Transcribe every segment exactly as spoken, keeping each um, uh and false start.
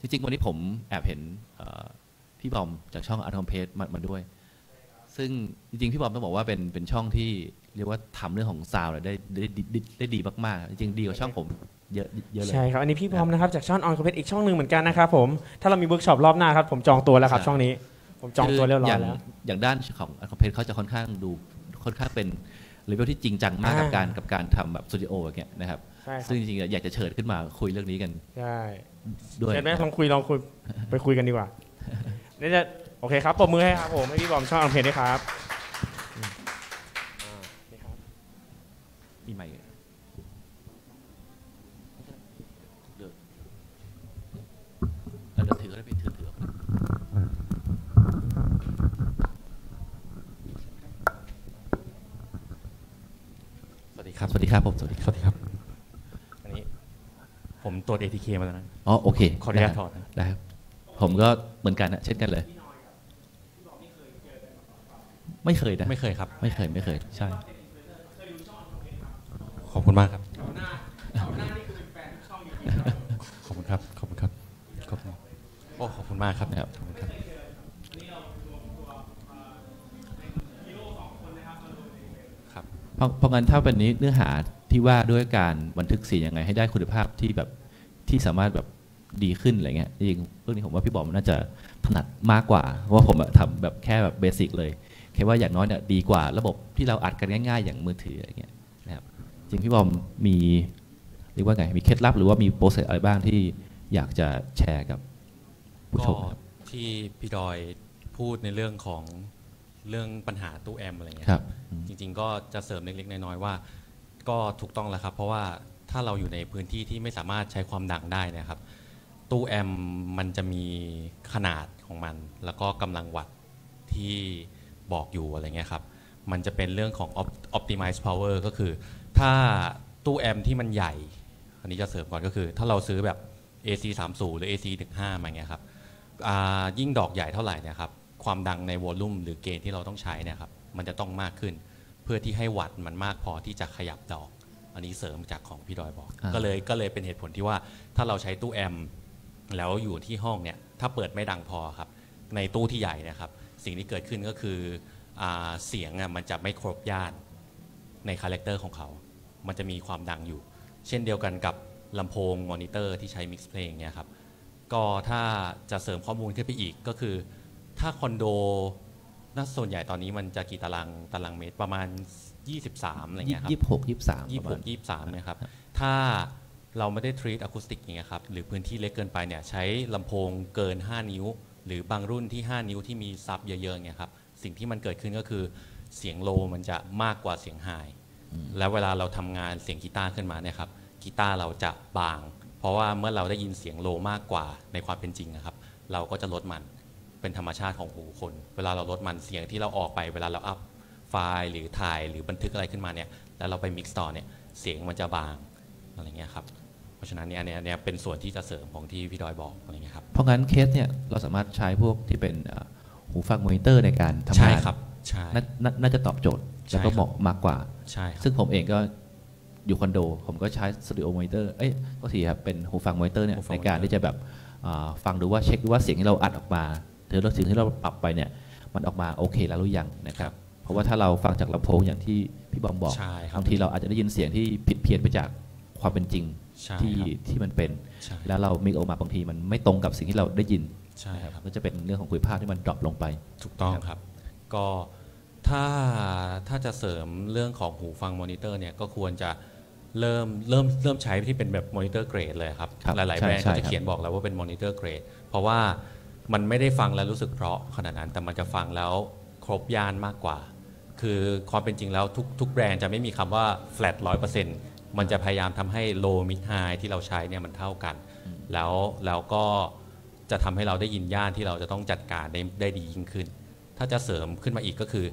จริงๆวันนี้ผมแอบเห็นพี่บอมจากช่อง Uncompressed มาด้วยซึ่งจริงๆพี่บอมต้องบอกว่าเป็นเป็นช่องที่เรียกว่าทำเรื่องของซาวด์ได้ได้ได้ดีมากๆจริงๆดีกว่าช่องผมเยอะเยอะเลยใช่ครับอันนี้พี่บอมนะครับจากช่อง Uncompressed อีกช่องหนึ่งเหมือนกันนะครับผมถ้าเรามีเวิร์กช็อปรอบหน้าครับผมจองตัวแล้วครับช่องนี้ผมจองตัวเรียบร้อยแล้วอย่างด้านของUncompressedเขาจะค่อนข้างดูค่อนข้างเป็นเลเวลที่จริงจังมากกับการกับการทำแบบสตูดิโออย่างเงี้ยนะครับซึ่งจริงๆอยากจะเชิญขึ้นมาคุยเรื่องนี้กันใช่ด้วยแม่ลองคุยลองคุยไปคุยกันดีกว่านี่จะโอเคครับปรบมือให้ครับผมให้พี่บอมช่องUncompressedด้วยครับมีไหมสวัสดีครับผมสวัสดีครับสวัสดีครับอันนี้ผมตรวจ เอ ที เค มาแล้วนะอ๋อโอเคขออนุญาตถอดนะได้ครับผมก็เหมือนกันนะเช่นกันเลยไม่เคยนะไม่เคยครับไม่เคยไม่เคยใช่ขอบคุณมากครับขอบคุณครับขอบคุณครับขอบคุณโอ้ขอบคุณมากครับนะครับขอบคุณครับเพราะงั้นถ้าเป็นนี้เนื้อหาที่ว่าด้วยการบันทึกเสียงยังไงให้ได้คุณภาพที่แบบที่สามารถแบบดีขึ้นอะไรเงี้ยจริงเรื่องนี้ผมว่าพี่บอมน่าจะถนัดมากกว่าเพราะว่าผมทำแบบแค่แบบเบสิกเลยแค่ว่าอย่างน้อยเนี่ยดีกว่าระบบที่เราอัดกันง่ายๆอย่างมือถืออะไรเงี้ยนะครับจริงพี่บอมมีเรียกว่าไงมีเคล็ดลับหรือว่ามีโปรเซสอะไรบ้างที่อยากจะแชร์กับผู้ชมที่พี่ดอยพูดในเรื่องของเรื่องปัญหาตู้แอมอะไรเงี้ยครับจริงๆก็จะเสริมเล็กๆน้อยๆว่าก็ถูกต้องแล้วครับเพราะว่าถ้าเราอยู่ในพื้นที่ที่ไม่สามารถใช้ความดังได้นะครับตู้แอมมันจะมีขนาดของมันแล้วก็กำลังวัตต์ที่บอกอยู่อะไรเงี้ยครับมันจะเป็นเรื่องของ optimize power ก็คือถ้าตู้แอมที่มันใหญ่อันนี้จะเสริมก่อนก็คือถ้าเราซื้อแบบ เอ ซี สามสิบ หรือ เอ ซี สิบห้า มาเงี้ยครับยิ่งดอกใหญ่เท่าไหร่นะครับความดังในวอลลุ่มหรือเกณฑ์ที่เราต้องใช้นะครับมันจะต้องมากขึ้นเพื่อที่ให้วัตต์มันมากพอที่จะขยับดอกอันนี้เสริมจากของพี่ดอยบอกก็เลยก็เลยเป็นเหตุผลที่ว่าถ้าเราใช้ตู้แอมแล้วอยู่ที่ห้องเนี่ยถ้าเปิดไม่ดังพอครับในตู้ที่ใหญ่นะครับสิ่งที่เกิดขึ้นก็คือเสียงมันจะไม่ครบย่านในคาแรคเตอร์ของเขามันจะมีความดังอยู่เช่นเดียวกันกับลำโพงมอนิเตอร์ที่ใช้มิกซ์เพลงเนี่ยครับก็ถ้าจะเสริมข้อมูลขึ้นไปอีกก็คือถ้าคอนโดน่าส่วนใหญ่ตอนนี้มันจะกี่ตารางตารางเมตรประมาณยี่สิบสามอะไรเงี้ยครับยี่สิบหก ยี่สิบสาม ยี่สิบหก ยี่สิบสามนะครับถ้าเราไม่ได้ทรีตอะคูสติกอย่างเงี้ยครับหรือพื้นที่เล็กเกินไปเนี่ยใช้ลำโพงเกินห้านิ้วหรือบางรุ่นที่ห้านิ้วที่มีซับเยอะๆเงี้ยครับสิ่งที่มันเกิดขึ้นก็คือเสียงโลมันจะมากกว่าเสียงไฮแล้วเวลาเราทำงานเสียงกีตาร์ขึ้นมาเนี่ยครับกีตาร์เราจะบางเพราะว่าเมื่อเราได้ยินเสียงโลมากกว่าในความเป็นจริงนะครับเราก็จะลดมันเป็นธรรมชาติของหูคนเวลาเราลดมันเสียงที่เราออกไปเวลาเราอัพไฟล์หรือถ่ายหรือบันทึกอะไรขึ้นมาเนี่ยแล้วเราไปมิกซ์ต่อเนี่ยเสียงมันจะบางอะไรเงี้ยครับเพราะฉะนั้นเนี่ยเนี่ยเป็นส่วนที่จะเสริมของที่พี่ดอยบอกอะไรเงี้ยครับเพราะงั้นเคสเนี่ยเราสามารถใช้พวกที่เป็นหูฟังมอนิเตอร์ในการทำงานใช่ครับใช่น่าจะตอบโจทย์แล้วก็เหมาะมากกว่าใช่ซึ่งผมเองก็อยู่คอนโดผมก็ใช้สตูดิโอมอนิเตอร์เอ้ยก็สิครับเป็นหูฟังมอนิเตอร์เนี่ยในการที่จะแบบฟังดูว่าเช็คดูว่าเสียงที่เราอัดออกมาหรือสิ่งที่เราปรับไปเนี่ยมันออกมาโอเคแล้วหรือยังนะครับเพราะว่าถ้าเราฟังจากลำโพงอย่างที่พี่บอมบอกบางทีเราอาจจะได้ยินเสียงที่ผิดเพี้ยนไปจากความเป็นจริงที่ที่มันเป็นแล้วเรามิกซ์ออกมาบางทีมันไม่ตรงกับสิ่งที่เราได้ยินใช่ครับก็จะเป็นเรื่องของคุณภาพที่มันดรอปลงไปถูกต้องครับก็ถ้าถ้าจะเสริมเรื่องของหูฟังมอนิเตอร์เนี่ยก็ควรจะเริ่มเริ่มเริ่มใช้ที่เป็นแบบมอนิเตอร์เกรดเลยครับหลายๆแบรนด์ก็จะเขียนบอกแล้วว่าเป็นมอนิเตอร์เกรดเพราะว่ามันไม่ได้ฟังแล้วรู้สึกเพราะขนาดนั้นแต่มันจะฟังแล้วครบย่านมากกว่าคือความเป็นจริงแล้วทุกทุกแบรนด์จะไม่มีคำว่า flat หนึ่งร้อยเปอร์เซ็นต์ มันจะพยายามทำให้ low mid high ที่เราใช้เนี่ยมันเท่ากันแล้วแล้วก็จะทำให้เราได้ยินย่านที่เราจะต้องจัดการได้ได้ดียิ่งขึ้นถ้าจะเสริมขึ้นมาอีกก็คือ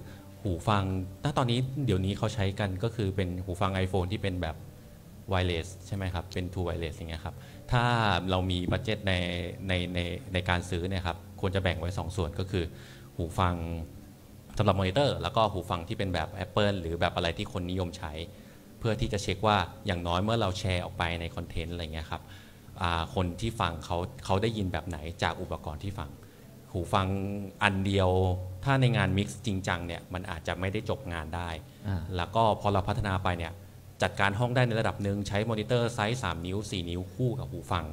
หูฟังณตอนนี้เดี๋ยวนี้เขาใช้กันก็คือเป็นหูฟัง iPhone ที่เป็นแบบ wireless ใช่ไหมครับเป็น true wireless อย่างเงี้ยครับถ้าเรามีบัดเจ็ตในในในในการซื้อเนี่ยครับควรจะแบ่งไว้สองส่วนก็คือหูฟังสำหรับมอนิเตอร์แล้วก็หูฟังที่เป็นแบบ Apple หรือแบบอะไรที่คนนิยมใช้เพื่อที่จะเช็คว่าอย่างน้อยเมื่อเราแชร์ออกไปในคอนเทนต์อะไรเงี้ยครับ คนที่ฟังเขาเขาได้ยินแบบไหนจากอุปกรณ์ที่ฟังหูฟังอันเดียวถ้าในงานมิกซ์จริงจังเนี่ยมันอาจจะไม่ได้จบงานได้แล้วก็พอเราพัฒนาไปเนี่ยจัดการห้องได้ในระดับหนึ่งใช้มอนิเตอร์ไซส์สามนิ้วสี่นิ้วคู่กับหูฟัง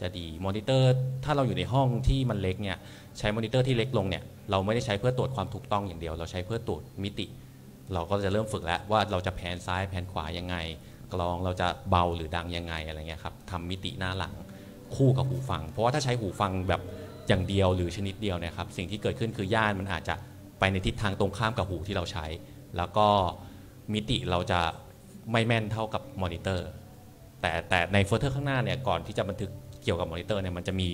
จะดีมอนิเตอร์ถ้าเราอยู่ในห้องที่มันเล็กเนี่ยใช้มอนิเตอร์ที่เล็กลงเนี่ยเราไม่ได้ใช้เพื่อตรวจความถูกต้องอย่างเดียวเราใช้เพื่อตรวจมิติเราก็จะเริ่มฝึกแล้วว่าเราจะแผนซ้ายแผนขวายังไงกลองเราจะเบาหรือดังยังไงอะไรเงี้ยครับทำมิติหน้าหลังคู่กับหูฟังเพราะว่าถ้าใช้หูฟังแบบอย่างเดียวหรือชนิดเดียวนะครับสิ่งที่เกิดขึ้นคือย่านมันอาจจะไปในทิศทางตรงข้ามกับหูที่เราใช้แล้วก็มิติเราจะไม่แม่นเท่ากับมอนิเตอร์แต่แต่ในเฟอร์เตอร์ข้างหน้าเนี่ยก่อนที่จะบันทึกเกี่ยวกับมอนิเตอร์เนี่ยมันจะมี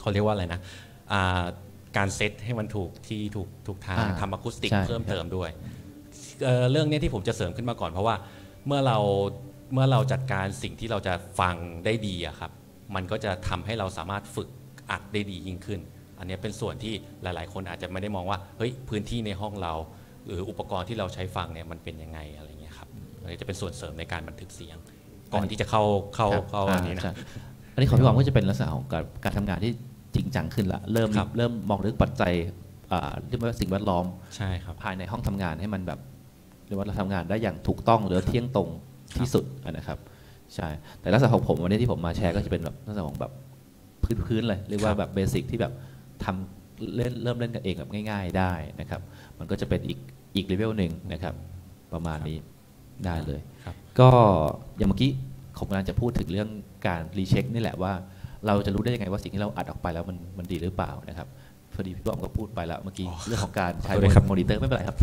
เขาเรียกว่าอะไรนะการเซตให้มันถูกที่ถูกถูกทางทำอะคูสติกเพิ่มเติมด้วยเรื่องนี้ที่ผมจะเสริมขึ้นมาก่อนเพราะว่าเมื่อเราเมื่อเราจัดการสิ่งที่เราจะฟังได้ดีอะครับมันก็จะทำให้เราสามารถฝึกอัดได้ดียิ่งขึ้นอันนี้เป็นส่วนที่หลายๆคนอาจจะไม่ได้มองว่าเฮ้ยพื้นที่ในห้องเราหรืออุปกรณ์ที่เราใช้ฟังเนี่ยมันเป็นยังไงอะไรเงี้ยครับอันนี้จะเป็นส่วนเสริมในการบันทึกเสียงก่อนที่จะเข้าเข้าเข้าอันนี้นะอันนี้ของพี่หวังก็จะเป็นลักษณะของการทำงานที่จริงจังขึ้นละเริ่มเริ่มมองลึกปัจจัยเรื่องสิ่งแวดล้อมใช่ครับภายในห้องทำงานให้มันแบบหรือว่าเราทำงานได้อย่างถูกต้องหรือเที่ยงตรงที่สุดนะครับใช่แต่ลักษณะของผมวันนี้ที่ผมมาแชร์ก็จะเป็นแบบลักษณะของแบบพื้นๆเลยเรียกว่าแบบเบสิกที่แบบทำเล่นเริ่มเล่นกันเองแบบง่ายๆได้นะครับมันก็จะเป็นอีกอีกเลเวลหนึ่งนะครับประมาณนี้ได้เลยก็อย่างเมื่อกี้ผมกำลังจะพูดถึงเรื่องการรีเช็คนี่แหละว่าเราจะรู้ได้ยังไงว่าสิ่งที่เราอัดออกไปแล้วมันมันดีหรือเปล่านะครับพอดีพี่บอมก็พูดไปแล้วเมื่อกี้เรื่องของการใช้มอนิเตอร์ไม่เป็นไรครับ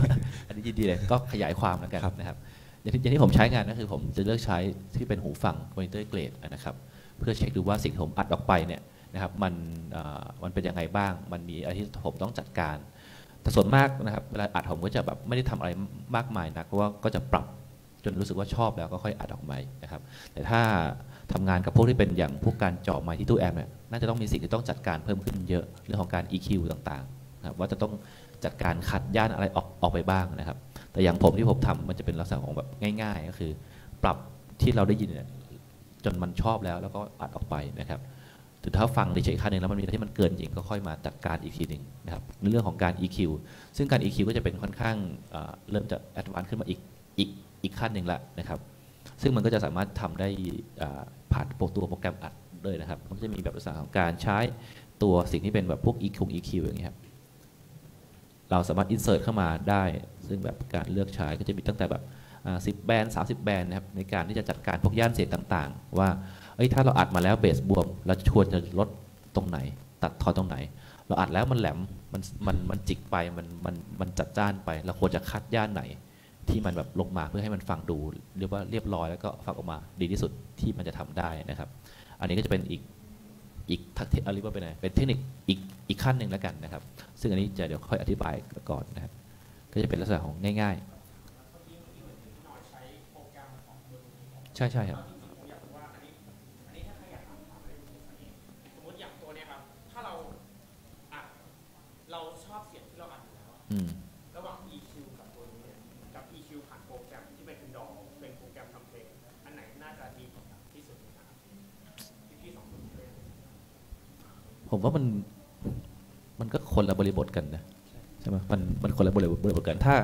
อันนี้ยินดีเลยก็ขยายความแล้วกันนะครับอย่างที่ผมใช้งานก็คือผมจะเลือกใช้ที่เป็นหูฟังมอนิเตอร์เกรดนะครับเพื่อเช็คดูว่าสิ่งที่ผมอัดออกไปเนี่ยนะครับมันมันเป็นยังไงบ้างมันมีอะไรที่ผมต้องจัดการแต่ส่วนมากนะครับเวลาอัดผมก็จะแบบไม่ได้ทำอะไรมากมายนะเพราะว่าก็จะปรับจนรู้สึกว่าชอบแล้วก็ค่อยอัดออกมานะครับแต่ถ้าทำงานกับพวกที่เป็นอย่างพวกการเจาะไมค์ที่ตู้แอมเนี่ยน่าจะต้องมีสิ่งที่ต้องจัดการเพิ่มขึ้นเยอะเรื่องของการ อี คิว ต่างๆนะว่าจะต้องจัดการคัดย่านอะไรออกออกไปบ้างนะครับแต่อย่างผมที่ผมทำมันจะเป็นลักษณะของแบบง่ายๆก็คือปรับที่เราได้ยินเนี่ยจนมันชอบแล้วแล้วก็อัดออกไปนะครับถึงถ้าฟังในเฉยๆค่านึงแล้วมันมีอะไรที่มันเกินจริงก็ค่อยมาจัดการอีกทีหนึ่งนะครับในเรื่องของการ อี คิว ซึ่งการ อี คิว ก็จะเป็นค่อนข้างเริ่มจะแอดวานซ์ขึ้นมาอีกอีกอีกขั้นหนึ่งละนะครับซึ่งมันก็จะสามารถทำได้ผ่านตัวโปรแกรมอัดเลยนะครับมันจะมีแบบลักษณะของการใช้ตัวสิ่งที่เป็นแบบพวก อี คิว อี คิว อย่างเงี้ยครับเราสามารถ insert เข้ามาได้ซึ่งแบบการเลือกใช้ก็จะมีตั้งแต่แบบสิบแบนด์สามสิบแบนด์นะครับในการที่จะจัดการพวกย่านเสียงต่างๆว่าเอ้ยถ้าเราอัดมาแล้วเบสบวมเราจะชวนจะลดตรงไหนตัดทอนตรงไหนเราอัดแล้วมันแหลมมันมันมันจิกไปมันมันมันจัดจ้านไปเราควรจะคัดย่านไหนที่มันแบบลงมาเพื่อให้มันฟังดูเรียกว่าเรียบร้อยแล้วก็ฟังออกมาดีที่สุดที่มันจะทำได้นะครับอันนี้ก็จะเป็นอีกอีกทักษะอะไรว่าเป็นไงเป็นเทคนิคอีกอีกขั้นหนึ่งแล้วกันนะครับซึ่งอันนี้จะเดี๋ยวค่อยอธิบายก่อนนะครับก็จะเป็นลักษณะของง่ายๆใช่ใช่ครับอย่างตัวนี้ครับถ้าเราอัดเราชอบเสียงที่เราอัดอยู่แล้วระหว่าง อี คิว กับตัวนี้กับ อี คิว ผ่านโปรแกรมที่เป็นดอเป็นโปรแกรมทำเพลงอันไหนน่าจะดีที่สุดนะครับที่สองคนเลยผมว่ามันมันก็คนละบริบทกันนะใช่ไหมมันมันคนละบริบทบริบทกันถ้า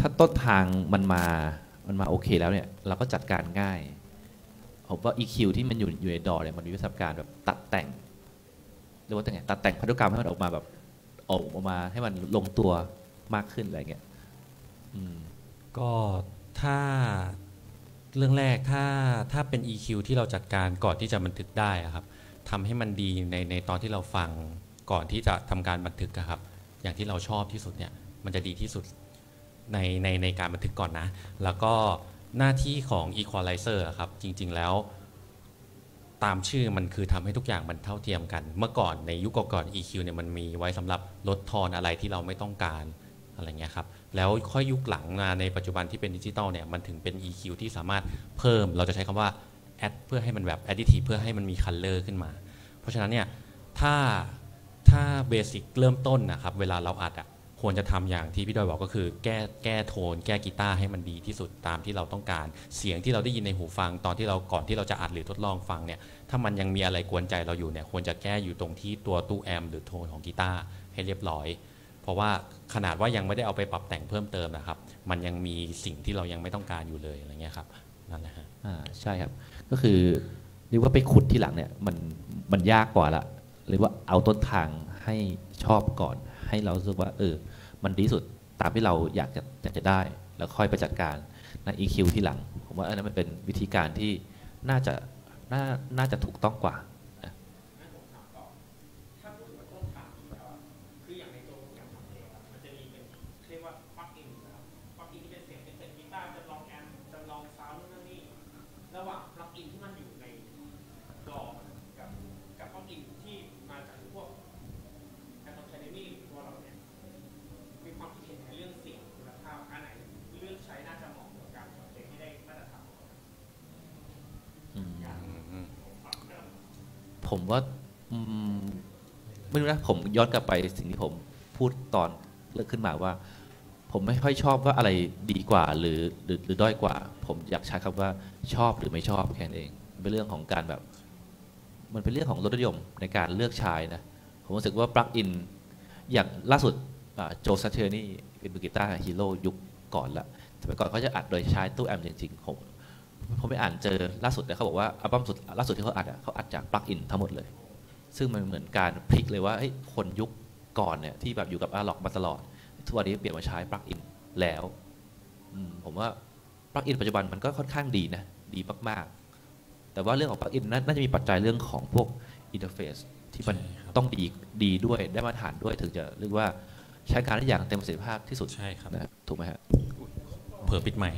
ถ้าต้นทางมันมามันมาโอเคแล้วเนี่ยเราก็จัดการง่ายผมว่า อี คิว ที่มันอยู่อยู่ในดอเนี่ยมันมีวิธีการแบบตัดแต่งหรือว่าแต่งตัดแต่งพันธุกรรมให้มันออกมาแบบออกมาให้มันลงตัวมากขึ้นอะไรเงี้ยก็ถ้าเรื่องแรกถ้าถ้าเป็น อี คิว ที่เราจัดการก่อนที่จะบันทึกได้ครับทำให้มันดีในในตอนที่เราฟังก่อนที่จะทำการบันทึกครับอย่างที่เราชอบที่สุดเนี่ยมันจะดีที่สุดในในในการบันทึกก่อนนะแล้วก็หน้าที่ของ Equalizer ครับจริงๆแล้วตามชื่อมันคือทำให้ทุกอย่างมันเท่าเทียมกันเมื่อก่อนในยุคก่อน อี คิว เนี่ยมันมีไว้สำหรับลดทอนอะไรที่เราไม่ต้องการอะไรเงี้ยครับแล้วค่อยยุคหลังมาในปัจจุบันที่เป็นดิจิตอลเนี่ยมันถึงเป็น อี คิว ที่สามารถเพิ่มเราจะใช้คำว่า add เพื่อให้มันแบบ additive เพื่อให้มันมี color ขึ้นมาเพราะฉะนั้นเนี่ยถ้าถ้าเบสิกเริ่มต้นนะครับเวลาเราอัดอะ ควรจะทำอย่างที่พี่ดอยบอกก็คือแก้แก้โทนแก้กีตาร์ให้มันดีที่สุดตามที่เราต้องการเสียงที่เราได้ยินในหูฟังตอนที่เราก่อนที่เราจะอัดหรือทดลองฟังเนี่ยถ้ามันยังมีอะไรกวนใจเราอยู่เนี่ยควรจะแก้อยู่ตรงที่ตัวตู้แอมหรือโทนของกีตาร์ให้เรียบร้อยเพราะว่าขนาดว่ายังไม่ได้เอาไปปรับแต่งเพิ่มเติมนะครับมันยังมีสิ่งที่เรายังไม่ต้องการอยู่เลยอะไรเงี้ยครับนั่นแหละฮะอ่าใช่ครับก็คือเรียกว่าไปขุดที่หลังเนี่ยมันมันยากกว่าละหรือว่าเอาต้นทางให้ชอบก่อนให้เรารู้สึกว่าเออมันดีสุดตามที่เราอยากจะอยากจะได้แล้วค่อยไปจัดการใน อี คิว ที่หลังผมว่าอันนั้นมันเป็นวิธีการที่น่าจะน่าน่าจะถูกต้องกว่าผมว่าไม่รู้นะผมย้อนกลับไปสิ่งที่ผมพูดตอนเลิกขึ้นมาว่าผมไม่ค่อยชอบว่าอะไรดีกว่าหรือหรือหรือด้อยกว่าผมอยากใช้คำว่าชอบหรือไม่ชอบแค่นั้นเองเป็นเรื่องของการแบบมันเป็นเรื่องของรสนิยมในการเลือกใช้นะผมรู้สึกว่าปลั๊กอินอย่างล่าสุดโจซัตเทอร์นี่เป็นมือกีตาร์ฮีโร่ยุคก่อนละแต่ก่อนเขาจะอัดโดยใช้ตู้แอมจริงๆผมผมไปอ่านเจอล่าสุดเนี่ยเขาบอกว่าอัลบั้มสุดล่าสุดที่เขาอัดอ่ะเขาอัดจากปลั๊กอินทั้งหมดเลยซึ่งมันเหมือนการพลิกเลยว่าคนยุคก่อนเนี่ยที่แบบอยู่กับอะล็อกมาตลอดทุกวันนี้เปลี่ยนมาใช้ปลั๊กอินแล้วผมว่าปลั๊กอินปัจจุบันมันก็ค่อนข้างดีนะดีมากๆแต่ว่าเรื่องของปลั๊กอินน่าจะมีปัจจัยเรื่องของพวกอินเทอร์เฟซที่มันต้องดีดีด้วยได้มาตรฐานด้วยถึงจะเรียกว่าใช้การได้อย่างเต็มประสิทธิภาพที่สุดใช่ครับนะถูกไหมฮะเผื่อปิดใหม่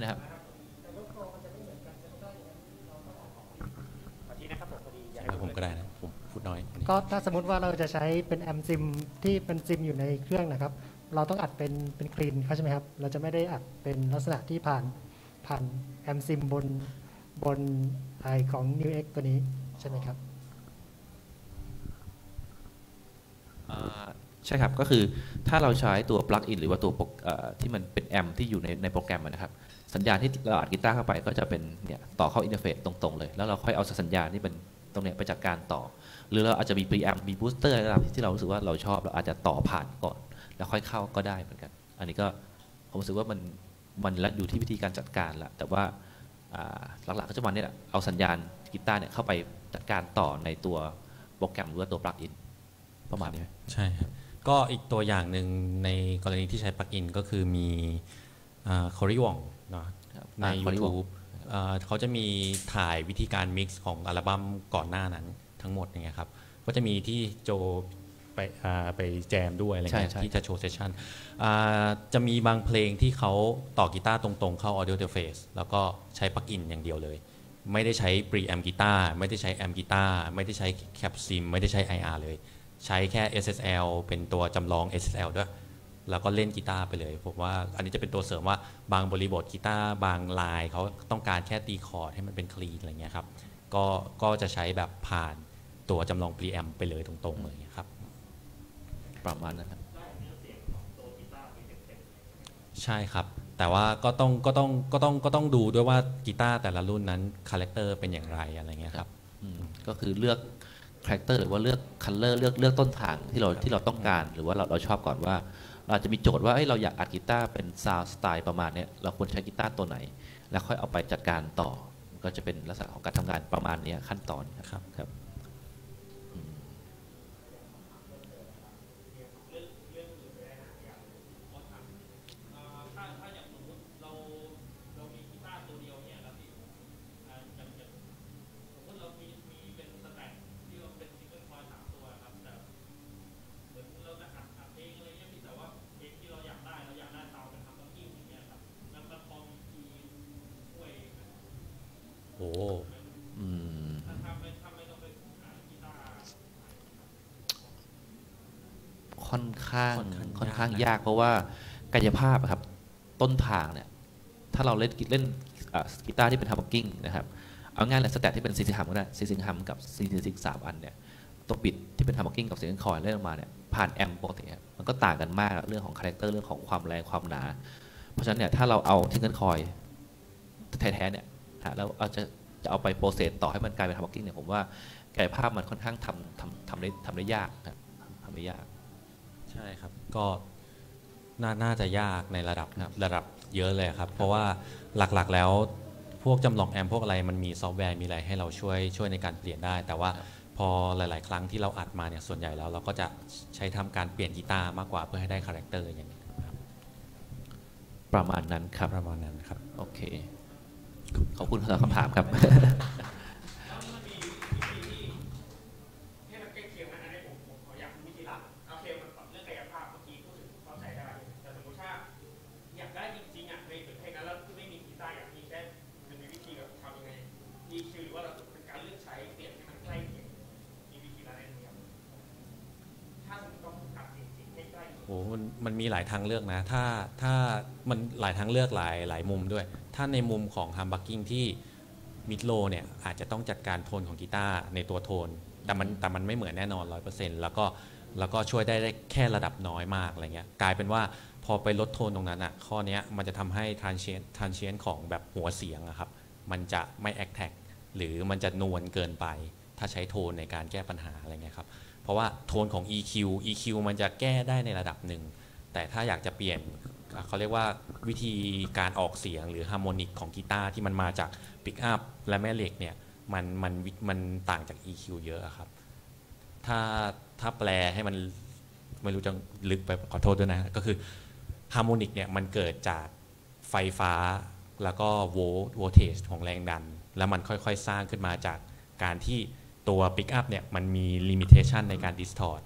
นะครับผมก็ได้นะผมพูดน้อยก็ถ้าสมมติว่าเราจะใช้เป็นแอมซิมที่เป็นซิมอยู่ในเครื่องนะครับเราต้องอัดเป็นเป็นคลีนเขาใช่ไหมครับเราจะไม่ได้อัดเป็นลักษณะที่ผ่านผ่านแอมซิมบนบนไอของ New X ตัวนี้ใช่ไหมครับใช่ครับก็คือถ้าเราใช้ตัวปลั๊กอินหรือว่าตัวที่มันเป็นแอมที่อยู่ในในโปรแกรมนะครับสัญญาณที่เราอัดกีตาร์เข้าไปก็จะเป็นเนี่ยต่อเข้าอินเทอร์เฟซตรงๆเลยแล้วเราค่อยเอาสัญญาณที่เป็นตรงเนี้ยไปจัดการต่อหรือเราอาจจะมีพรีแอมมีบูสเตอร์อะไรที่เรารู้สึกว่าเราชอบเราอาจจะต่อผ่านก่อนแล้วค่อยเข้าก็ได้เหมือนกันอันนี้ก็ผมรู้สึกว่ามันมันละอยู่ที่วิธีการจัดการละแต่ว่าหลักๆก็จะมันเนี่ยเอาสัญญาณกีตาร์เนี่ยเข้าไปจัดการต่อในตัวโปรแกรมหรือตัวปลั๊กอินประมาณนี้ใช่ครับก็อีกตัวอย่างหนึ่งในกรณีที่ใช้ปลั๊กอินก็คือมีคอริวองนะใน YouTubeเขาจะมีถ่ายวิธีการมิกซ์ของอัลบั้มก่อนหน้านั้นทั้งหมดอย่างเงี้ยครับก็จะมีที่โจไปไปแจมด้วยอะไรเงี้ยที่จะโชว์เซสชั่นจะมีบางเพลงที่เขาต่อกีตาร์ตรงๆเข้า Audio Interface แล้วก็ใช้ปลั๊กอินอย่างเดียวเลยไม่ได้ใช้ Preamp กีตาร์ไม่ได้ใช้ Amp กีตาร์ไม่ได้ใช้ Cap Sim ไม่ได้ใช้ ไอ อาร์ เลยใช้แค่ เอส เอส แอล เป็นตัวจำลอง เอส เอส แอล ด้วยแล้วก็เล่นกีตาร์ไปเลยผมว่าอันนี้จะเป็นตัวเสริมว่าบางบริบทกีตาร์บางลายเขาต้องการแค่ตีคอร์ดให้มันเป็นคลีนอะไรเงี้ยครับก็ก็จะใช้แบบผ่านตัวจำลองพรีแอมไปเลยตรงๆเลยครับประมาณนั้นครับใช่ครับแต่ว่าก็ต้องก็ต้องก็ต้องก็ต้องดูด้วยว่ากีตาร์แต่ละรุ่นนั้นคาแรคเตอร์เป็นอย่างไรอะไรเงี้ยครับก็คือเลือกคาแรคเตอร์หรือว่าเลือกคัลเลอร์เลือกเลือกต้นทางที่เราที่เราต้องการหรือว่าเราเราชอบก่อนว่าเราจะมีโจทย์ว่าเราอยากอัดกีตาร์เป็นซาวด์สไตล์ประมาณนี้เราควรใช้กีตาร์ตัวไหนแล้วค่อยเอาไปจัดการต่อก็จะเป็นลักษณะของการทำงานประมาณนี้ขั้นตอนครับครับค่อนข้างค่อนข้างยากเพราะว่ากายภาพครับต้นทางเนี่ยถ้าเราเล่นเล่นกีตาร์ที่เป็นฮัมเมอร์กิ้งนะครับเอาง่ายเลยสแตทที่เป็นซีซิงฮัมก็ได้ซีซิงฮัมกับซีซิงสามอันเนี่ย ตัวบิดที่เป็นฮาร์มอกกิ้งกับเสียงคอยเล่นออกมาเนี่ยผ่านแอมปกติมันก็ต่างกันมากเรื่องของคาแรคเตอร์เรื่องของความแรงความหนาเพราะฉะนั้นเนี่ยถ้าเราเอาที่เงินคอยแท้ๆเนี่ยฮะแล้วเอาจะจะเอาไปโปรเซสต่อให้มันกลายเป็นฮาร์มอกกิ้งเนี่ยผมว่ากายภาพมันค่อนข้างทำทำทำได้ทำได้ยากนะทำได้ยากใช่ครับก็น่าจะยากในระดับระดับเยอะเลยครับเพราะว่าหลักๆแล้วพวกจำลองแอมพวกอะไรมันมีซอฟต์แวร์มีอะไรให้เราช่วยช่วยในการเปลี่ยนได้แต่ว่าพอหลายๆครั้งที่เราอัดมาเนี่ยส่วนใหญ่แล้วเราก็จะใช้ทำการเปลี่ยนกีตาร์มากกว่าเพื่อให้ได้คาแรคเตอร์อย่างนี้ครับประมาณนั้นครับประมาณนั้นครับโอเคขอบคุณสำหรับคำถามครับมันมีหลายทางเลือกนะถ้าถ้ามันหลายทางเลือกหลายหลายมุมด้วยถ้าในมุมของฮัมบักกิ้งที่มิดโลเนี่ยอาจจะต้องจัดการโทนของกีตาร์ในตัวโทนแต่มันแต่มันไม่เหมือนแน่นอน หนึ่งร้อยเปอร์เซ็นต์ แล้วก็แล้วก็ช่วยได้แค่ระดับน้อยมากอะไรเงี้ยกลายเป็นว่าพอไปลดโทนตรงนั้นอ่ะข้อนี้มันจะทำให้ทรานเชนทรานเชนของแบบหัวเสียงอะครับมันจะไม่แอคแท็กหรือมันจะนวลเกินไปถ้าใช้โทนในการแก้ปัญหาอะไรเงี้ยครับเพราะว่าโทนของ อี คิว อี คิว มันจะแก้ได้ในระดับหนึ่งแต่ถ้าอยากจะเปลี่ยนเขาเรียกว่าวิธีการออกเสียงหรือฮาร์โมนิกของกีตาร์ที่มันมาจากปิกอัพและแม่เหล็กเนี่ยมันมันมันต่างจาก อี คิว เยอะครับถ้าถ้าแปลให้มันไม่รู้จะลึกไปขอโทษด้วยนะก็คือฮาร์โมนิกเนี่ยมันเกิดจากไฟฟ้าแล้วก็โวลต์โวลเทจของแรงดันแล้วมันค่อยๆสร้างขึ้นมาจากการที่ตัวปิกอัพเนี่ยมันมีลิมิเตชันในการดิสทอร์ต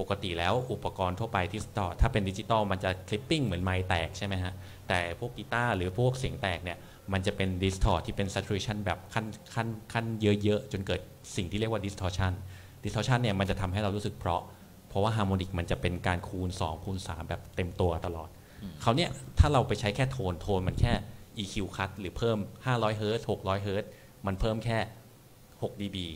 ปกติแล้วอุปกรณ์ทั่วไปที่ดิสทอร์ตถ้าเป็นดิจิตอลมันจะคลิปปิ้งเหมือนไมค์แตกใช่ไหมฮะแต่พวกกีตาร์หรือพวกเสียงแตกเนี่ยมันจะเป็นดิสทอร์ตที่เป็น saturation แบบขั้นขั้นขั้นเยอะๆจนเกิดสิ่งที่เรียกว่า distortion distortion เนี่ยมันจะทำให้เรารู้สึกเพราะเพราะว่าฮาร์โมนิกมันจะเป็นการคูณสองคูณสามแบบเต็มตัวตลอดคราวเนี้ยถ้าเราไปใช้แค่โทนโทนมันแค่ อี คิว คัทหรือเพิ่มห้าร้อยเฮิร์ตซ์หกร้อยเฮิร์ตซ์มันเพิ่มแค่หก ดี บี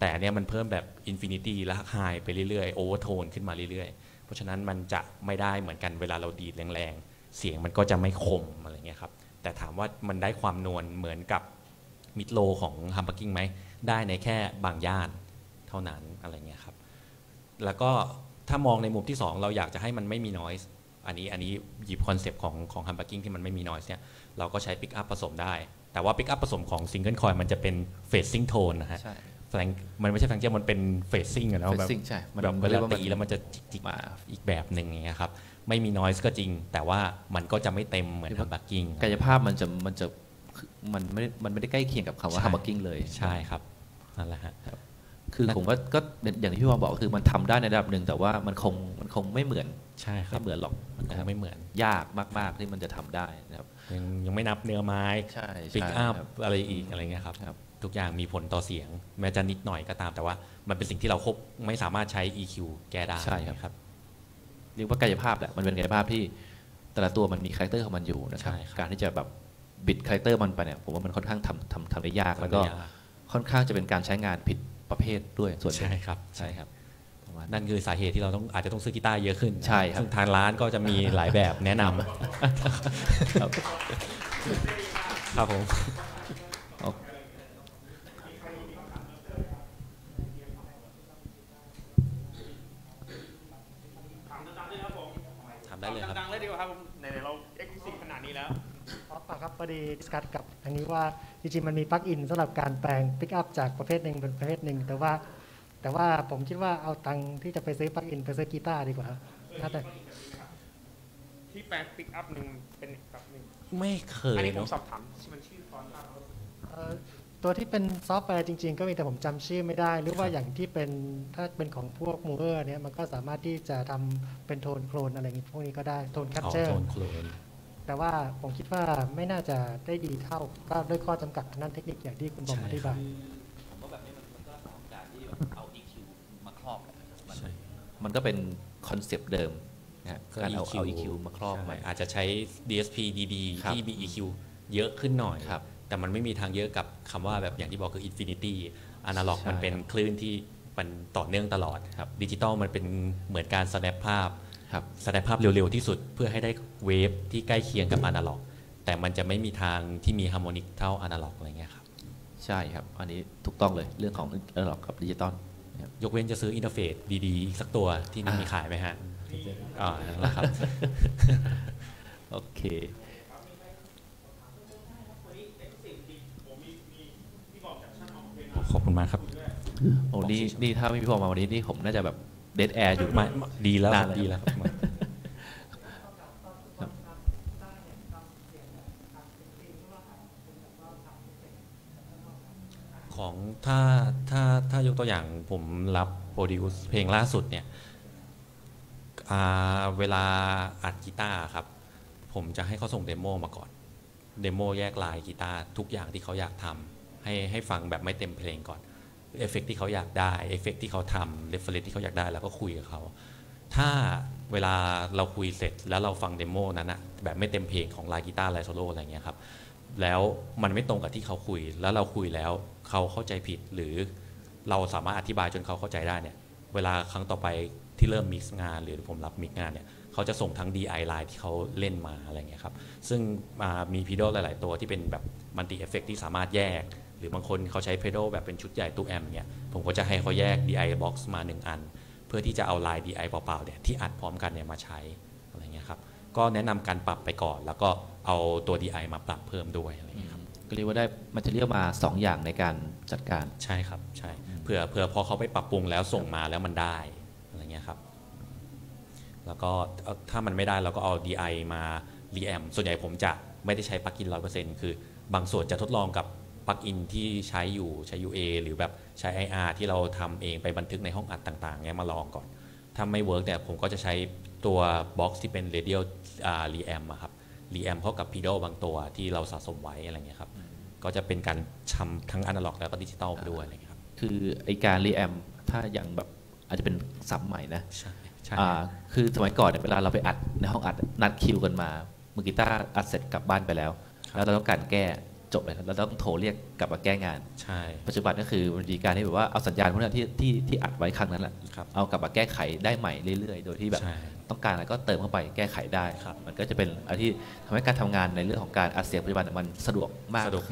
แต่เนี่ยมันเพิ่มแบบอินฟินิตี้และไฮไปเรื่อยๆโอเวอร์โทนขึ้นมาเรื่อยๆเพราะฉะนั้นมันจะไม่ได้เหมือนกันเวลาเราดีดแรงๆเสียงมันก็จะไม่คมอะไรเงี้ยครับแต่ถามว่ามันได้ความนวลเหมือนกับมิดโลของฮัมบักกิ้งไหมได้ในแค่บางย่านเท่านั้นอะไรเงี้ยครับแล้วก็ถ้ามองในมุมที่สองเราอยากจะให้มันไม่มีนอยส์อันนี้อันนี้หยิบคอนเซปต์ของของฮัมบักกิ้งที่มันไม่มีนอยส์เนี่ยเราก็ใช้ปิกอัพผสมได้แต่ว่าปิกอัพผสมของซิงเกิลคอยล์มันจะเป็นเฟสซิ่งโทนนะฮะมันไม่ใช่ฟังเจมันเป็นเฟสซิ่งนะแบบแบบเวลาตีแล้วมันจะจิกมาอีกแบบหนึ่งอย่างเงี้ยครับไม่มีนอยส์ก็จริงแต่ว่ามันก็จะไม่เต็มเหมือนฮัมบักกิ้งกายภาพมันจะมันจะมันไม่มันไม่ได้ใกล้เคียงกับคำว่าฮัมบักกิ้งเลยใช่ครับนั่นแหละครับคือผมว่าก็อย่างที่พี่วอบอกคือมันทำได้ในระดับหนึ่งแต่ว่ามันคงมันคงไม่เหมือนใช่ครับไม่เหมือนหรอกมันคงไม่เหมือนยากมากๆที่มันจะทำได้นะครับยังยังไม่นับเนื้อไม้ปิกอัพอะไรอีกอะไรเงี้ยครับทุกอย่างมีผลต่อเสียงแม้จะนิดหน่อยก็ตามแต่ว่ามันเป็นสิ่งที่เราควบไม่สามารถใช้ อี คิว แก้ได้ใช่ครับเรียกว่ากายภาพแหละมันเป็นกายภาพที่แต่ละตัวมันมีคาแรคเตอร์ของมันอยู่นะครับการที่จะแบบบิดคาแรคเตอร์มันไปเนี่ยผมว่ามันค่อนข้างทำทำทำได้ยากแล้วก็ค่อนข้างจะเป็นการใช้งานผิดประเภทด้วยส่วนใช่ครับใช่ครับนั่นคือสาเหตุที่เราต้องอาจจะต้องซื้อกีตาร์เยอะขึ้นใช่ครับซึ่งทางร้านก็จะมีหลายแบบแนะนำครับครับผมดังเลยดีกว่าครับในเราเอ็กซ์ซีขนาดนี้แล้วป่ะครับพอดีดิสคัสกับทางนี้ว่าจริงๆมันมีปลั๊กอินสำหรับการแปลงปิกอัพจากประเภทหนึ่งเป็นประเภทหนึ่งแต่ว่าแต่ว่าผมคิดว่าเอาตังค์ที่จะไปซื้อปลั๊กอินไปซื้อกีตาร์ดีกว่าถ้าแต่ที่แปลงปิกอัพหนึ่งเป็นแบบหนึ่งไม่เคยอันนี้ผมสอบถามมันชื่อฟอนต์อะไรตัวที่เป็นซอฟต์แวร์จริงๆก็มีแต่ผมจำชื่อไม่ได้หรือว่าอย่างที่เป็นถ้าเป็นของพวกมูเออร์เนี่ยมันก็สามารถที่จะทำเป็นโทนโคลนอะไรอย่างนี้พวกนี้ก็ได้โทนแคปเจอร์แต่ว่าผมคิดว่าไม่น่าจะได้ดีเท่าก็ด้วยข้อจำกัดทางด้านเทคนิคอย่างที่คุณบอมอธิบายผมว่าแบบนี้มันก็โอกาสที่เอา อี คิว มาครอบมันก็เป็นคอนเซปต์เดิมนะการเอา อี คิว มาครอบมันอาจจะใช้ ดี เอส พี ดี ดี ที่มี อี คิว เยอะขึ้นหน่อยแต่มันไม่มีทางเยอะกับคำว่าแบบอย่างที่บอกคืออินฟินิตี้อนาล็อกมันเป็นคลื่นที่ มันต่อเนื่องตลอดครับดิจิตอลมันเป็นเหมือนการสแนปภาพครับสแนปภาพเร็วๆที่สุดเพื่อให้ได้เวฟที่ใกล้เคียงกับอนาล็อกแต่มันจะไม่มีทางที่มีฮาร์โมนิกเท่าอนาล็อกอะไรเงี้ยครับใช่ครับอันนี้ถูกต้องเลยเรื่องของอนาล็อกกับดิจิตอลยกเว้นจะซื้ออินเทอร์เฟซดีๆอีกสักตัวที่นี่มีขายไหมฮะอ๋อนะครับโอเคขอบคุณมากครับโอ้นี่นี่ถ้าไม่พี่พอมาวันนี้นี่ผมน่าจะแบบเดดแอร์อยู่มาดีแล้วดีแล้วของถ้าถ้าถ้ายกตัวอย่างผมรับโปรดิวซ์เพลงล่าสุดเนี่ยเวลาอัดกีตาร์ครับผมจะให้เขาส่งเดโมมาก่อนเดโมแยกลายกีตาร์ทุกอย่างที่เขาอยากทำให้ให้ฟังแบบไม่เต็มเพลงก่อนเอฟเฟกต์ที่เขาอยากได้เอฟเฟกต์ที่เขาทำเรฟเฟอเรนซ์ที่เขาอยากได้แล้วก็คุยกับเขาถ้าเวลาเราคุยเสร็จแล้วเราฟังเดโมนั้นอะแบบไม่เต็มเพลงของลายกีตาร์ลายโซโล่อะไรเงี้ยครับแล้วมันไม่ตรงกับที่เขาคุยแล้วเราคุยแล้วเขาเข้าใจผิดหรือเราสามารถอธิบายจนเขาเข้าใจได้เนี่ยเวลาครั้งต่อไปที่เริ่มมิกซ์งานหรือผมรับมิกซ์งานเนี่ยเขาจะส่งทั้ง ดี ไอ ไลน์ที่เขาเล่นมาอะไรเงี้ยครับซึ่งมีพีโดหลายๆตัวที่เป็นแบบมัลติเอฟเฟกต์ที่สามารถแยกหรือบางคนเขาใช้เพดอลแบบเป็นชุดใหญ่ตู้แอมเนี่ยผมก็จะให้เขาแยก ดี ไอ Box มาหนึ่งอันเพื่อที่จะเอาลาย ดี ไอ เปล่าๆเนี่ยที่อัดพร้อมกันเนี่ยมาใช้อะไรเงี้ยครับก็แนะนำการปรับไปก่อนแล้วก็เอาตัว ดี ไอ มาปรับเพิ่มด้วยอะไรเงี้ยครับก็เรียกว่าได้มาเรียกมาสองอย่างในการจัดการใช่ครับใช่เผื่อเผื่อพอเขาไปปรับปรุงแล้วส่งมาแล้วมันได้อะไรเงี้ยครับแล้วก็ถ้ามันไม่ได้เราก็เอา ดี ไอ มารีแอมส่วนใหญ่ผมจะไม่ได้ใช้ปลั๊กอิน หนึ่งร้อยเปอร์เซ็นต์ คือบางส่วนจะทดลองกับปลั๊กอินที่ใช้อยู่ใช้ ยู เอ หรือแบบใช้ ไอ อาร์ ที่เราทำเองไปบันทึกในห้องอัดต่างๆเนี่ยมาลองก่อนถ้าไม่เวิร์กเนี่ยผมก็จะใช้ตัวบ็อกซ์ที่เป็นเรเดียลรีแอมครับรีแอมเข้ากับพีดอลบางตัวที่เราสะสมไว้อะไรเงี้ยครับก็จะเป็นการทำทั้งอนาล็อกแล้วก็ดิจิตอลไปด้วยอะไรเงี้ยครับคือไอการรีแอมถ้าอย่างแบบอาจจะเป็นสับใหม่นะคือสมัยก่อนเวลาเราไปอัดในห้องอัดนัดคิวกันมามือกีตาร์อัดเสร็จกลับบ้านไปแล้วแล้วเราต้องการแก้จบเลยเราต้องโทรเรียกกลับมาแก้งานใช่ปัจจุบันก็คือวิธีการที่แบบว่าเอาสัญญาณพวกนั้นที่ที่ที่อัดไว้ครั้งนั้นแหละเอากลับมาแก้ไขได้ใหม่เรื่อยๆโดยที่แบบต้องการอะไรก็เติมเข้าไปแก้ไขได้มันก็จะเป็นอะไรที่ทำให้การทำงานในเรื่องของการอัดเสียงปัจจุบันมันสะดวก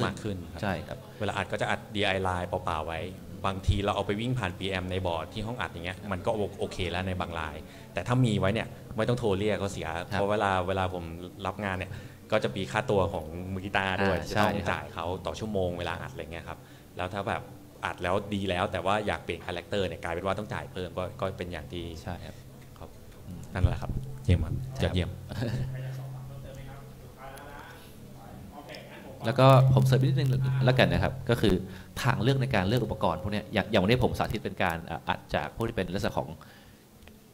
มากขึ้นใช่ครับเวลาอัดก็จะอัด ดี ไอ Line เปล่าๆไว้บางทีเราเอาไปวิ่งผ่าน พี เอ็ม ในบอร์ดที่ห้องอัดอย่างเงี้ยมันก็โอเคแล้วในบางไลน์แต่ถ้ามีไว้เนี่ยไม่ต้องโทรเรียกก็เสียเพราะเวลาเวลาผมรับงานเนี่ยก็จะมีค่าตัวของมือกีตาร์ด้วยจะต้องจ่ายเขาต่อชั่วโมงเวลาอัดอะไรเงี้ยครับแล้วถ้าแบบอัดแล้วดีแล้วแต่ว่าอยากเปลี่ยนคาแรคเตอร์เนี่ยกลายเป็นว่าต้องจ่ายเพิ่มก็ก็เป็นอย่างที่ใช่ครับนั่นแหละครับเยี่ยมครับจะเยี่ยมแล้วก็ผมเสริมนิดนึงแล้วกันนะครับก็คือทางเลือกในการเลือกอุปกรณ์พวกนี้อย่างอย่างวันนี้ผมสาธิตเป็นการอัดจากพวกที่เป็นลักษณะของ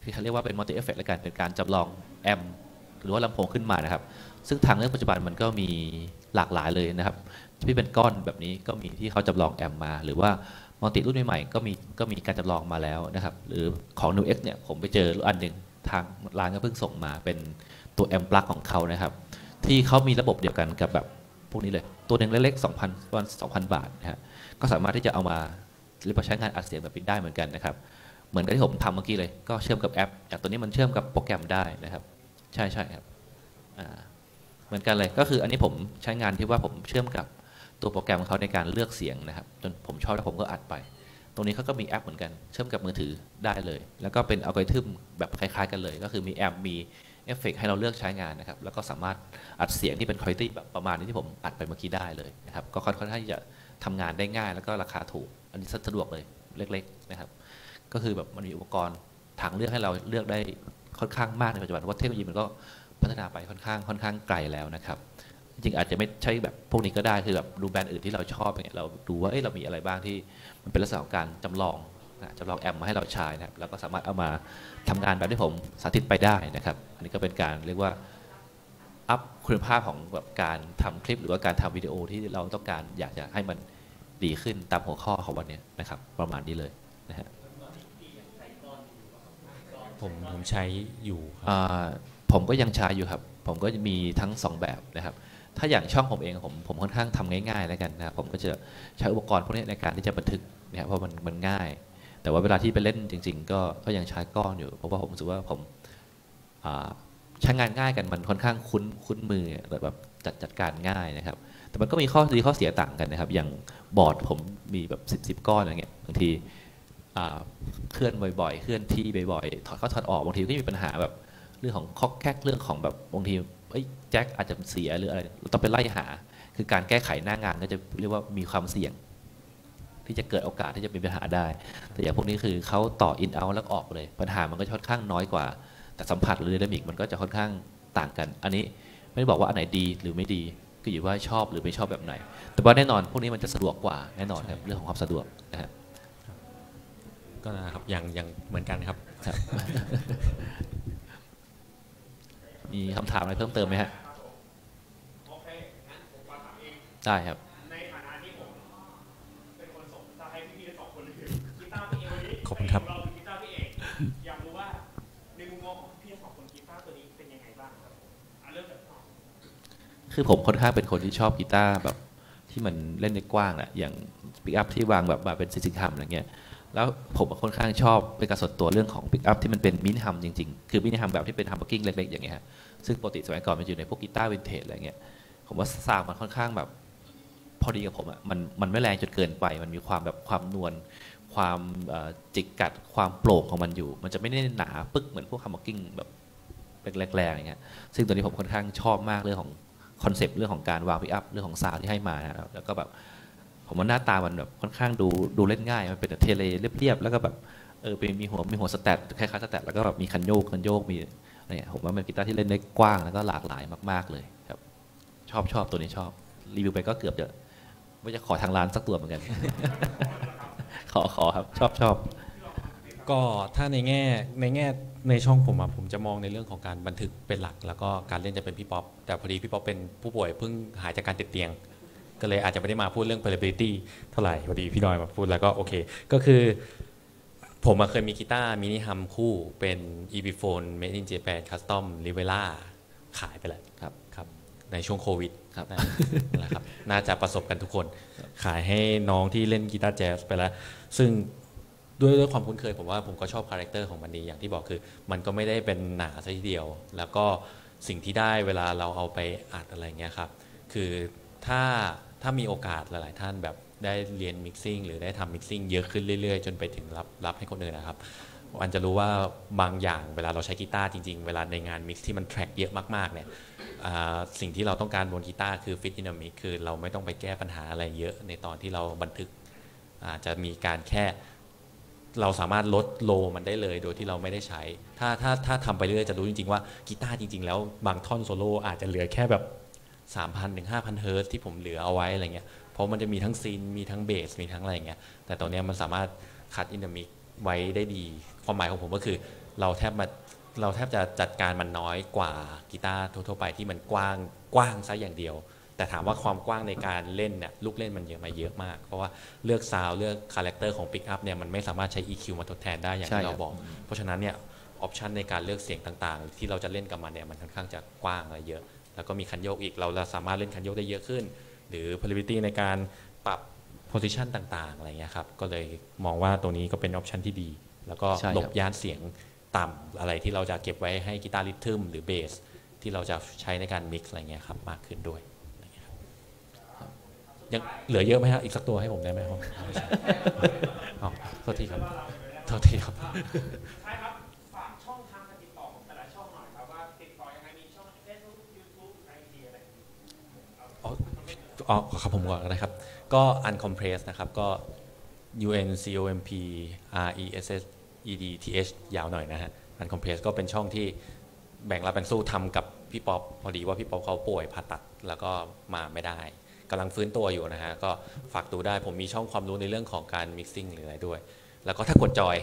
ที่เขาเรียกว่าเป็นมัลติเอฟเฟกต์และการเป็นการจำลองแอมหรือว่าลำโพงขึ้นมานะครับซึ่งทางเลือกปัจจุบันมันก็มีหลากหลายเลยนะครับที่เป็นก้อนแบบนี้ก็มีที่เขาจำลองแอมมาหรือว่ามัลติรุ่นใหม่ๆก็มีก็มีการจำลองมาแล้วนะครับหรือของ New X เนี่ยผมไปเจออันหนึ่งทางร้านก็เพิ่งส่งมาเป็นตัวแอมปลั๊กของเขานะครับที่เขามีระบบเดียวกันกับแบบพวกนี้เลยตัวหนึ่งเล็กๆ สองพัน วัน สองพัน บาทนะฮะก็สามารถที่จะเอามาหรือไปใช้งานอัดเสียงแบบนี้ได้เหมือนกันนะครับเหมือนกับที่ผมทำเมื่อกี้เลยก็เชื่อมกับแอปอย่างตัวนี้มันเชื่อมกับโปรแกรมได้นะครับใช่ใช่ครับเหมือนกันเลยก็คืออันนี้ผมใช้งานที่ว่าผมเชื่อมกับตัวโปรแกรมของเขาในการเลือกเสียงนะครับจนผมชอบแล้วผมก็อัดไปตรงนี้เขาก็มีแอปเหมือนกันเชื่อมกับมือถือได้เลยแล้วก็เป็นอัลกอริทึมแบบคล้ายๆกันเลยก็คือมีแอมมีเอฟเฟกต์ให้เราเลือกใช้งานนะครับแล้วก็สามารถอัดเสียงที่เป็นคุณภาพแบบประมาณนี้ที่ผมอัดไปเมื่อกี้ได้เลยนะครับก็ค่อนข้างที่จะทำงานได้ง่ายแล้วก็ราคาถูกอันนี้สะดวกเลยเล็กๆนะครับก็คือแบบมันมีอุปกรณ์ทางเลือกให้เราเลือกได้ค่อนข้างมากในปัจจุบันเพราะเทคโนโลยีมันก็พัฒนาไปค่อนข้างค่อนข้างไกลแล้วนะครับจริงอาจจะไม่ใช่แบบพวกนี้ก็ได้คือแบบดูแบรนด์อื่นที่เราชอบเนี่ยเราดูว่าเอ้ยเรามีอะไรบ้างที่มันเป็นลักษณะของการจำลองนะจำลองแอมมาให้เราใช้นะครับแล้วก็สามารถเอามาทำงานแบบที่ผมสาธิตไปได้นะครับอันนี้ก็เป็นการเรียกว่าอัพคุณภาพของแบบการทำคลิปหรือว่าการทำวิดีโอที่เราต้องการอยากจะให้มันดีขึ้นตามหัวข้อของวันนี้นะครับประมาณนี้เลยนะฮะผมผมใช้อยู่ผมก็ยังใช้อยู่ครับผมก็มีทั้งสองแบบนะครับถ้าอย่างช่องผมเองผมผมค่อนข้างทำง่ายๆแล้วกันนะผมก็จะใช้อุปกรณ์พวกนี้ในการที่จะบันทึกเนี่ยเพราะมันมันง่าย แต่ว่าเวลาที่ไปเล่นจริงๆก็ก็ยังใช้ก้อนอยู่เพราะว่าผมรู้สึกว่าผมใช้งานง่ายกันมันค่อนข้างคุ้นคุ้นมือแบบจัดจัดการง่ายนะครับแต่มันก็มีข้อดีข้อเสียต่างกันนะครับอย่างบอร์ดผมมีแบบสิบสิบก้อนอะไรเงี้ยบางทีเคลื่อนบ่อยๆเคลื่อนที่บ่อยๆถอดเข้าถอดออกบางทีก็มีปัญหาแบบเรื่องของคอกแคกเรื่องของแบบบางทีแจ็คอาจจะเสียหรืออะไรเราต้องไปไล่หาคือการแก้ไขหน้างานก็จะเรียกว่ามีความเสี่ยงที่จะเกิดโอกาสที่จะมีปัญหาได้แต่อย่างพวกนี้คือเขาต่ออินเอาแล้วออกเลยปัญหามันก็ค่อนข้างน้อยกว่าแต่สัมผัสหรือไดนามิกมันก็จะค่อนข้างต่างกันอันนี้ไม่ได้บอกว่าอันไหนดีหรือไม่ดีก็อยู่ว่าชอบหรือไม่ชอบแบบไหนแต่ว่าแน่นอนพวกนี้มันจะสะดวกกว่าแน่นอนครับเรื่องของความสะดวกนะครับก็นะครับอย่างอย่างเหมือนกันครับมีคำถามอะไรเพิ่มเติมไหมฮะได้ครับในฐานะที่ผมเป็นคนส่งตาให้พี่ๆสองคนคือกีตาร์พี่เองวันนี้ขอบคุณครับเราเป็นกีตาร์พี่เองอยากรู้ว่าในมุมมองของพี่สองคนกีตาร์ตัวนี้เป็นยังไงบ้างครับเริ่มจากผมคือผมค่อนข้างเป็นคนที่ชอบกีตาร์แบบที่มันเล่นได้กว้างแหละอย่างปิกอัพที่วางแบบเป็นซิงค์ฮัมอะไรเงี้ยแล้วผมค่อนข้างชอบเป็นการสดตัวเรื่องของปิกอัพที่มันเป็นมินิฮัมจริงๆคือมินิฮัมแบบที่เป็นฮัมเบอร์กิ้งเล็กๆอย่างเงี้ยฮะซึ่งปกติสมัยก่อนมันอยู่ในพวกกีตาร์วินเทจอะไรเงี้ยผมว่าซาวด์มันค่อนข้างแบบพอดีกับผมอ่ะมันมันไม่แรงจนเกินไปมันมีความแบบความนวลความจิกกัดความโปร่งของมันอยู่มันจะไม่ได้หนาปึ๊กเหมือนพวกฮัมเบอร์กิ้งแบบแรงๆอย่างเงี้ยซึ่งตัวนี้ผมค่อนข้างชอบมากเรื่องของคอนเซปต์เรื่องของการวางปิกอัพเรื่องของซาวด์ที่ให้มาแล้วก็แบบผมว่าหน้าตามันแบบค่อนข้างดูดูเล่นง่ายมันเป็นเทเลเรียบๆแล้วก็แบบเออเป็นมีหัวมีหัวสแตทคล้ายๆสแตทแล้วก็แบบมีคันโยกคันโยกมีอะไรเนี่ยผมว่ามันกีตาร์ที่เล่นได้กว้างแล้วก็หลากหลายมากๆเลยครับชอบชอบตัวนี้ชอบรีวิวไปก็เกือบจะไม่จะขอทางร้านสักตัวเหมือนกันขอขอครับชอบชอบก็ถ้าในแง่ในแง่ในช่องผมอะผมจะมองในเรื่องของการบันทึกเป็นหลักแล้วก็การเล่นจะเป็นพี่ป๊อปแต่พอดีพี่ป๊อปเป็นผู้ป่วยเพิ่งหายจากการติดเตียงก็เลยอาจจะไม่ได้มาพูดเรื่อง playability เท่าไหร่พอดีพี่ดอยมาพูดแล้วก็โอเคก็คือผมเคยมีกีตาร์มินิฮัมคู่เป็น Epiphone Made in Japan Custom Rivera ขายไปแล้วครับครับในช่วงโควิดครับนะครับน่าจะประสบกันทุกคนขายให้น้องที่เล่นกีตาร์แจ๊สไปแล้วซึ่งด้วยด้วยความคุ้นเคยผมว่าผมก็ชอบคาแรคเตอร์ของมันดีอย่างที่บอกคือมันก็ไม่ได้เป็นหนาซะทีเดียวแล้วก็สิ่งที่ได้เวลาเราเอาไปอัดอะไรเงี้ยครับคือถ้าถ้ามีโอกาสหลายๆท่านแบบได้เรียนมิกซิ่งหรือได้ทำมิกซิ่งเยอะขึ้นเรื่อยๆจนไปถึงรับรับให้คนอื่นนะครับอันจะรู้ว่าบางอย่างเวลาเราใช้กีตาร์จริงๆเวลาในงานมิกซ์ที่มันแทร็กเยอะมากๆเนี่ยสิ่งที่เราต้องการบนกีตาร์คือฟิตอินมิกคือเราไม่ต้องไปแก้ปัญหาอะไรเยอะในตอนที่เราบันทึกอาจจะมีการแค่เราสามารถลดโลมันได้เลยโดยที่เราไม่ได้ใช้ถ้าถ้าถ้าทำไปเรื่อยจะรู้จริงๆว่ากีตาร์จริงๆแล้วบางท่อนโซโล่อาจจะเหลือแค่แบบสามพันถึงห้าพัน เฮิร์ตซ์ที่ผมเหลือเอาไว้อะไรเงี้ยเพราะมันจะมีทั้งซินมีทั้งเบสมีทั้งอะไรเงี้ยแต่ตอนนี้มันสามารถคัดอินดิมิกไว้ได้ดีความหมายของผมก็คือเราแทบมาเราแทบจะจัดการมันน้อยกว่ากีตาร์ทั่วไปที่มันกว้างกว้างซะอย่างเดียวแต่ถามว่าความกว้างในการเล่นเนี่ยลูกเล่นมันเยอะมาเยอะมากเพราะว่าเลือกซาวเลือกคาแรคเตอร์ของปิกอัพเนี่ยมันไม่สามารถใช้ อี คิว มาทดแทนได้อย่างที่เราบอกเพราะฉะนั้นเนี่ยออปชันในการเลือกเสียงต่างๆที่เราจะเล่นกับมันเนี่ยมันค่อนข้างจะกว้างอะไรเยอะแล้วก็มีคันโยกอีกเราสามารถเล่นคันโยกได้เยอะขึ้นหรือ playability ในการปรับ position ต่างๆอะไรเงี้ยครับก็เลยมองว่าตัวนี้ก็เป็น option ที่ดีแล้วก็หลบย่านเสียงต่ำอะไรที่เราจะเก็บไว้ให้กีตาร์ริทึมหรือเบสที่เราจะใช้ในการ mix อะไรเงี้ยครับมากขึ้นด้วยยังเหลือเยอะไหมครับอีกสักตัวให้ผมได้ไหมครับอ๋อโทษทีครับโทษทีครับอ๋อครับผมก่อนนะครับก็ Uncompressed นะครับก็ U N C O M P R E S S E D T H ยาวหน่อยนะฮะ Uncompressed ก็เป็นช่องที่แบ่งรับเป็นสู้ทำกับพี่ป๊อปพอดีว่าพี่ป๊อปเขาป่วยผ่าตัดแล้วก็มาไม่ได้กำลังฟื้นตัวอยู่นะฮะก็ฝากดูได้ผมมีช่องความรู้ในเรื่องของการ mixing หรืออะไรด้วยแล้วก็ถ้ากดจอย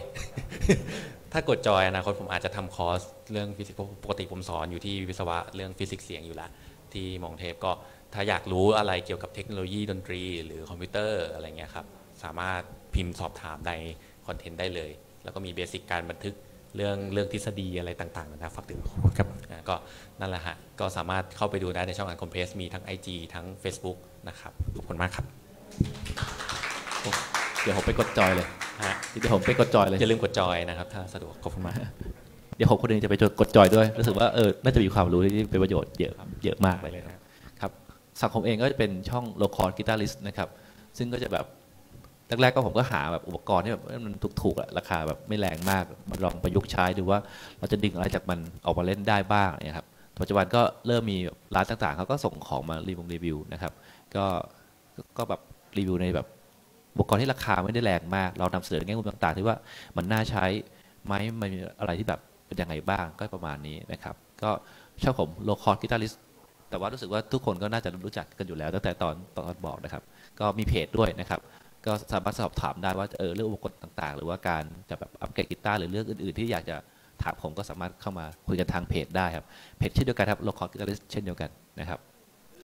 ถ้ากดจอยอนาคตผมอาจจะทำคอร์สเรื่องฟิสิกส์ปกติผมสอนอยู่ที่วิศวะเรื่องฟิสิกส์เสียงอยู่แล้วที่มองเทพก็ถ้าอยากรู้อะไรเกี่ยวกับเทคโนโลยีดนตรีหรือคอมพิวเตอร์อะไรเงี้ยครับสามารถพิมพ์สอบถามในคอนเทนต์ได้เลยแล้วก็มีเบสิกการบันทึกเรื่องเรื่องทฤษฎีอะไรต่างๆนะฝากถึงครับก็นั่นแหละฮะก็สามารถเข้าไปดูได้ในช่อง Uncompressed มีทั้ง ไอ จี ทั้ง Facebook นะครับขอบคุณมากครับเดี๋ยวผมไปกดจอยเลย เดี๋ยวผมไปกดจอยเลยอย่าลืมกดจอยนะครับถ้าสะดวกขอบคุณมากเดี๋ยวผมคนนึงจะไปกดจอยด้วยรู้สึกว่าเออน่าจะมีความรู้ที่เป็นประโยชน์เยอะเยอะมากเลยครับสังคมเองก็จะเป็นช่องโลคอร์ดกีตาริสต์นะครับซึ่งก็จะแบบแรกๆก็ผมก็หาแบบอุปกรณ์ที่แบบมันถูกๆอะราคาแบบไม่แรงมากมาลองประยุกต์ใช้ดูว่าเราจะดึงอะไรจากมันออกมาเล่นได้บ้างเนี่ยครับปัจจุบันก็เริ่มมีร้านต่างๆเขาก็ส่งของมารีวิวนะครับก็ก็แบบรีวิวในแบบอุปกรณ์ที่ราคาไม่ได้แรงมากเรานำเสนอแง่มุมต่างๆที่ว่ามันน่าใช้ไหมมันมีอะไรที่แบบเป็นยังไงบ้างก็ประมาณนี้นะครับก็ชอบผมโลคอร์ดกีตาริสต์แต่ว่ารู้สึกว่าทุกคนก็น่าจะรู้จักกันอยู่แล้วตั้งแต่ตอนตอนบอกนะครับก็มีเพจด้วยนะครับก็สามารถสอบถามได้ว่าเออเรื่องอุปกรณ์ต่างๆหรือว่าการจะแบบอัปเกรดกีตาร์หรือเรื่องอื่นๆที่อยากจะถามผมก็สามารถเข้ามาคุยกันทางเพจได้ครับเพจเช่นเดียวกันครับโลคอร์ดกีตาริสต์เช่นเดียวกันนะครับ